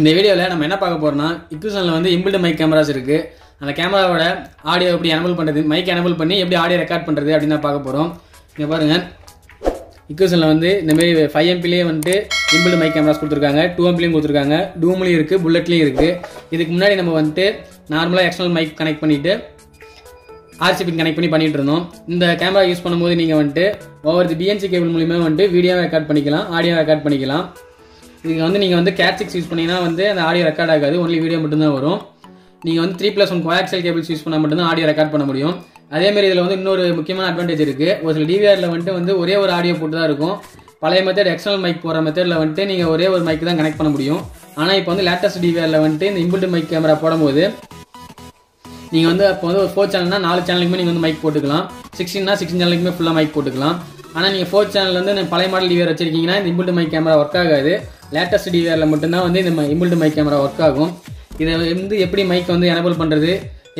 இந்த வீடியோவில் நம்ம என்ன பார்க்க போகிறோம்னா இக்யூசனில் வந்து இன்பில்ட் மைக் கேமராஸ் இருக்குது. அந்த கேமராவோட ஆடியோ எப்படி எனபிள் பண்ணுறது, மைக் எனபிள் பண்ணி எப்படி ஆடியோ ரெக்கார்ட் பண்ணுறது அப்படின்னு தான் பார்க்க போகிறோம். இங்கே பாருங்கள், இக்யூசனில் வந்து இந்தமாரி 5 MPலேயே வந்துட்டு இன்பில்ட் மைக் கேமராஸ் கொடுத்துருக்காங்க, 2 MPலேயும் கொடுத்துருக்காங்க, டூம்லேயும் இருக்குது, புல்லட்லேயும் இருக்குது. இதுக்கு முன்னாடி நம்ம வந்துட்டு நார்மலாக எக்ஸ்டர்னல் மைக் கனெக்ட் பண்ணிவிட்டு RCP கனெக்ட் பண்ணிட்டு இருந்தோம். இந்த கேமரா யூஸ் பண்ணும்போது நீங்கள் வந்துட்டு ஒவ்வொரு BNC கேபிள் மூலிமா வந்துட்டு வீடியோவை ரெக்கார்ட் பண்ணிக்கலாம், ஆடியோ ரெக்கார்ட் பண்ணிக்கலாம். இதுக்கு வந்து நீங்கள் வந்து Cat6 யூஸ் பண்ணிங்கன்னா வந்து அந்த ஆடியோ ரெக்கார்ட் ஆகாது, ஒன்லி வீடியோ மட்டும்தான் வரும். நீங்கள் வந்து 3+1 கோஆக்சியல் கேபிள்ஸ் யூஸ் பண்ணால் மட்டும்தான் ஆடியோ ரெக்கார்ட் பண்ண முடியும். அதேமாதிரி இதில் வந்து இன்னொரு முக்கியமான அட்வான்டேஜ் இருக்குது. ஒரு சில டிவிஆரில் வந்துட்டு வந்து ஒரே ஒரு ஆடியோ போட்டு தான் இருக்கும். பழைய மெத்தட் எக்ஸ்டர்னல் மைக் போகிற மெத்தடில் வந்துட்டு நீங்கள் ஒரே ஒரு மைக் தான் கனெக்ட் பண்ண முடியும். ஆனால் இப்போ வந்து லேட்டஸ்ட் டிவிஆரில் வந்துட்டு இந்த இன்பில்ட் மைக் கேமரா போடும்போது நீங்கள் வந்து அப்போ வந்து ஒரு 4 சேனல்னா 4 சேனலுக்குமே நீங்கள் வந்து மைக் போட்டுக்கலாம், 16 சேனலுக்குமே ஃபுல்லாக மைக் போட்டுக்கலாம். ஆனால் நீங்கள் 4 சேனல் வந்து பழைய மாடல் டிவிஆர் வச்சிருக்கீங்கன்னா இந்த இன்பில்ட் மைக் கேமரா ஒர்க் ஆகாது. லேட்டஸ்ட் டிவிஆரில் மட்டும்தான் வந்து இந்த இன்பில்ட் மைக் கேமரா ஒர்க் ஆகும். இதை வந்து எப்படி மைக் வந்து எனபிள் பண்ணுறது,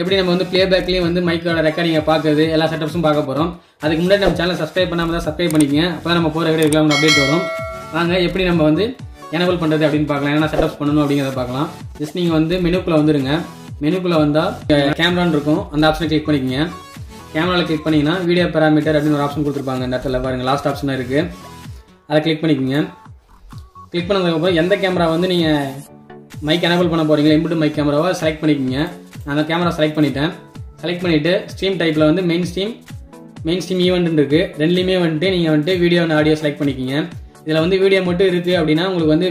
எப்படி நம்ம வந்து பிளேபேக்லேயும் வந்து மைக்கோட ரெக்கார்டிங்கை பார்க்குறது, எல்லா செட்டப்ஸும் பார்க்க போகிறோம். அதுக்கு முன்னாடி நம்ம சேனலை சப்ஸ்கிரைப் பண்ணாமல் தான் சப்ஸ்கிரைப் பண்ணிக்கங்க, அப்போ தான் நம்ம போகிற வீடியோ இருக்கலாம் அப்டேட் வரும். வாங்க எப்படி நம்ம வந்து எனபிள் பண்ணுறது அப்படின்னு பார்க்கலாம், என்னென்ன செட்டப்ஸ் பண்ணணும் அப்படிங்கிறத பார்க்கலாம். ஜஸ்ட் நீங்கள் வந்து மெனுக்குள்ளே வந்துடுங்க. மெனுக்குள்ளே வந்தால் கேமரான்னு இருக்கும், அந்த ஆப்ஷனை கிளிக் பண்ணிக்கோங்க. கேமராவில் கிளிக் பண்ணிங்கன்னா வீடியோ பேராமீட்டர் அப்படின்னு ஒரு ஆப்ஷன் கொடுத்துருப்பாங்க. இந்த இடத்துல பாருங்கள், லாஸ்ட் ஆப்ஷனாக இருக்குது, அதை கிளிக் பண்ணிக்கோங்க. கிளிக் பண்ணதுக்கப்புறம் எந்த கேமரா வந்து நீங்கள் மைக் எனபிள் பண்ண போகிறீங்களா, இன்பில்ட் மைக் கேமராவை செலக்ட் பண்ணிக்கோங்க. நான் அந்த கேமரா செலக்ட் பண்ணிட்டேன். செலக்ட் பண்ணிவிட்டு ஸ்ட்ரீம் டைப்பில் வந்து மெயின் ஸ்ட்ரீம் ஈவெண்ட்டுன்னு இருக்குது. ரெண்டுலேயுமே வந்துட்டு நீங்கள் வந்துட்டு வீடியோ அண்ட் ஆடியோ செலக்ட் பண்ணிக்கோங்க. இதில் வந்து வீடியோ மட்டும் இருக்குது அப்படின்னா உங்களுக்கு வந்து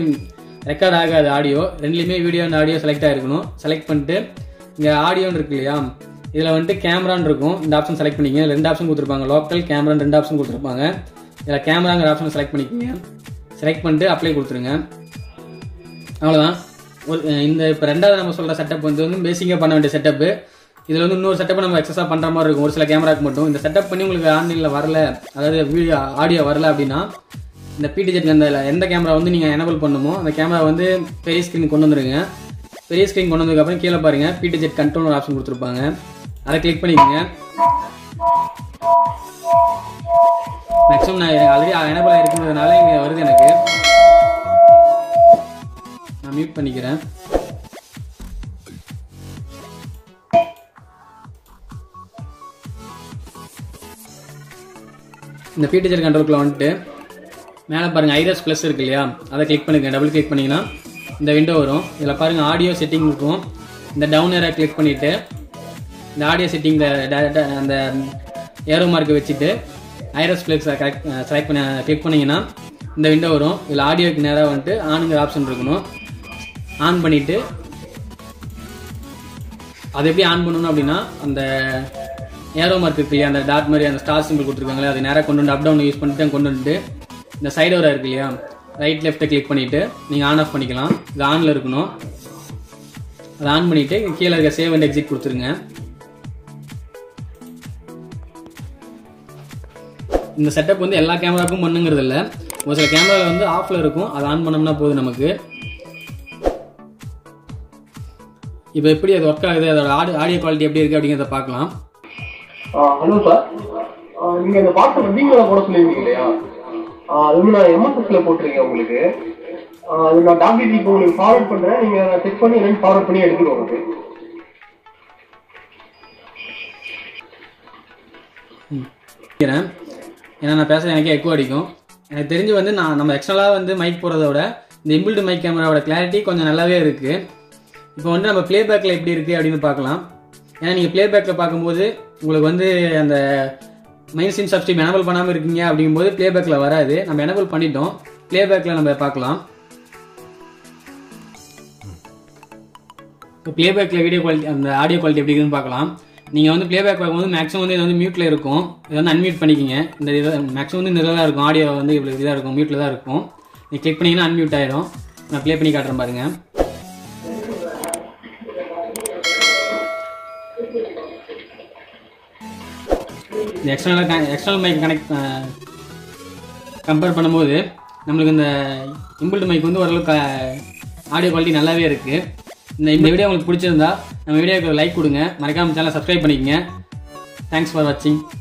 ரெக்கார்ட் ஆகாது ஆடியோ. ரெண்டுலேயுமே வீடியோ அண்ட் ஆடியோ செலக்ட் ஆகிருக்கணும். செலக்ட் பண்ணிட்டு இங்கே ஆடியோன்னு இருக்கு இல்லையா, இதில் வந்துட்டு கேமரான்னு இருக்கும், இந்த ஆப்ஷன் செலக்ட் பண்ணிக்கங்க. 2 ஆப்ஷன் கொடுத்துருப்பாங்க, லோக்கல் கேமரான்னு 2 ஆப்ஷன் கொடுத்துருப்பாங்க. இதில் கேமராங்கிற ஆப்ஷன் செலக்ட் பண்ணிக்கோங்க. செலக்ட் பண்ணிட்டு அப்ளை கொடுத்துருங்க, அவ்வளோதான். ஒரு இந்த இப்போ 2வது நம்ம சொல்கிற செட்டப் வந்து வந்து பேசிக்காக பண்ண வேண்டிய செட்டப்பு. இதில் வந்து இன்னொரு செட்டப்பை நம்ம எக்ஸஸாக பண்ணுற மாதிரி இருக்கும். ஒரு சில கேமராவுக்கு மட்டும் இந்த செட்டப் பண்ணி உங்களுக்கு ஆன்லைனில் வரல, அதாவது வீடியோ ஆடியோ வரல அப்படின்னா இந்த பிடிஜெட் அந்த எந்த கேமரா வந்து நீங்கள் எனபிள் பண்ணுமோ அந்த கேமரா வந்து பெரிய ஸ்க்ரீன் கொண்டு வந்துருங்க. பெரிய ஸ்க்ரீன் கொண்டு வந்ததுக்கப்புறம் கீழே பாருங்கள், பிடிஜெட் கண்ட்ரோல் ஆப்ஷன் கொடுத்துருப்பாங்க, அதை கிளிக் பண்ணிக்கோங்க. மேக்ஸிமம் நான் ஆல்ரெடி எனபிள் ஆகிருக்குன்றதுனால இங்கே வருது, எனக்கு நான் மியூட் பண்ணிக்கிறேன். இந்த பிடிஜெட் கண்ட்ரோலுக்குள்ள வந்துட்டு மேலே பாருங்கள் ஐரஸ் ப்ளஸ் இருக்கு இல்லையா, அதை கிளிக் பண்ணுங்கள். டபுள் கிளிக் பண்ணிங்கன்னா இந்த விண்டோ வரும். இதில் பாருங்கள் ஆடியோ செட்டிங் இருக்கும். இந்த டவுன் ஏரை கிளிக் பண்ணிவிட்டு இந்த ஆடியோ செட்டிங்கில் அந்த ஏரோ மார்க்கை வச்சுட்டு ஐரஸ் ப்ளஸ் செலக்ட் பண்ண கிளிக் பண்ணிங்கன்னா இந்த விண்டோ வரும். இதில் ஆடியோக்கு நேராக வந்துட்டு ஆனுங்கிற ஆப்ஷன் இருக்கணும். ஆன் பண்ணிவிட்டு அதை எப்படி ஆன் பண்ணணும் அப்படின்னா அந்த ஏரோ மார்க் இருக்கு இல்லையா, அந்த டாட் மாதிரி அந்த ஸ்டார் சிம்பிள் கொடுத்துருக்காங்களே, அது நேராக கொண்டு வந்து அப் டவுன் யூஸ் பண்ணிட்டு கொண்டு வந்துட்டு இந்த சைடு வர இருக்கு இல்லையா, ரைட் லெஃப்ட்டை கிளிக் பண்ணிவிட்டு நீங்கள் ஆன் ஆஃப் பண்ணிக்கலாம். இது ஆனில் இருக்கணும், அதை ஆன் பண்ணிவிட்டு கீழே இருக்க சேவ் அண்ட் எக்ஸிட் கொடுத்துருங்க. இந்த செட்டப் வந்து எல்லா கேமராவுக்கும் பண்ணுங்கிறது இல்லை, ஒரு சில கேமராவில் வந்து ஆஃபில் இருக்கும், அதை ஆன் பண்ணோம்னா போதும் நமக்கு. இப்போ எப்படி அது ஒர்க் ஆகுது, அதோட ஆடியோ குவாலிட்டி எப்படி இருக்குது அப்படிங்கிறத பார்க்கலாம். ஹலோ சார், நீங்கள் இந்த பாட்டை வீடியோவில் போட சொல்லியிருக்கீங்க இல்லையா, அதுவும் நான் எம்எஸ்எஸ்ல போட்டிருக்கேன். உங்களுக்கு அது நான் டாபிக் இப்போ உங்களுக்கு ஃபார்வர்ட் பண்ணுறேன், நீங்கள் செக் பண்ணி என்னென்னு ஃபார்வர்ட் பண்ணி எடுத்துட்டு உங்களுக்கு. ஏன்னா நான் பேச எனக்கே எக்கோ அடிக்கும். எனக்கு தெரிஞ்சு வந்து நம்ம எக்ஸ்ட்ரலாக வந்து மைக் போடுறத விட இந்த இன்பில்ட் மைக் கேமராவோட கிளாரிட்டி கொஞ்சம் நல்லாவே இருக்குது. இப்போ வந்து நம்ம பிளேபேக்கில் எப்படி இருக்குது அப்படின்னு பார்க்கலாம். ஏன்னா நீங்கள் பிளேபேக்கில் பார்க்கும்போது உங்களுக்கு வந்து அந்த மெயின் ஸ்ட்ரீம் சப்ஸ்ட்ரீம் எனபிள் பண்ணாமல் இருக்கீங்க அப்படிங்கும்போது பிளேபேக்கில் வராது. நம்ம எனபிள் பண்ணிட்டோம், பிளேபேக்கில் நம்ம பார்க்கலாம். இப்போ பிளேபேக்கில் வீடியோ குவாலிட்டி அந்த ஆடியோ குவாலிட்டி எப்படி இருக்குன்னு பார்க்கலாம். நீங்கள் வந்து பிளேபேக் பார்க்கும்போது மேக்ஸிமம் வந்து இது வந்து மியூட்டில் இருக்கும், இதை வந்து அன்மியூட் பண்ணிக்கோங்க. இந்த இதை மேக்ஸிமம் வந்து இந்த இதாக இருக்கும், ஆடியோ வந்து இவ்வளோ இதாக இருக்கும், மியூட்டில் தான் இருக்கும். நீங்கள் கிளிக் பண்ணிங்கன்னா அன்மியூட் ஆகிடும். நான் ப்ளே பண்ணி காட்டுறேன் பாருங்கள். இந்த எக்ஸ்டர்னல் மைக் கனெக்ட் கம்பேர் பண்ணும்போது நம்மளுக்கு இந்த இன்பில்ட் மைக் வந்து ஓரளவுக்கு ஆடியோ குவாலிட்டி நல்லாவே இருக்குது. இந்த வீடியோ உங்களுக்கு பிடிச்சிருந்தா நம்ம வீடியோக்கு லைக் கொடுங்க, மறக்காம சேனலை சப்ஸ்கிரைப் பண்ணிக்கங்க. தேங்க்ஸ் ஃபார் வாட்சிங்.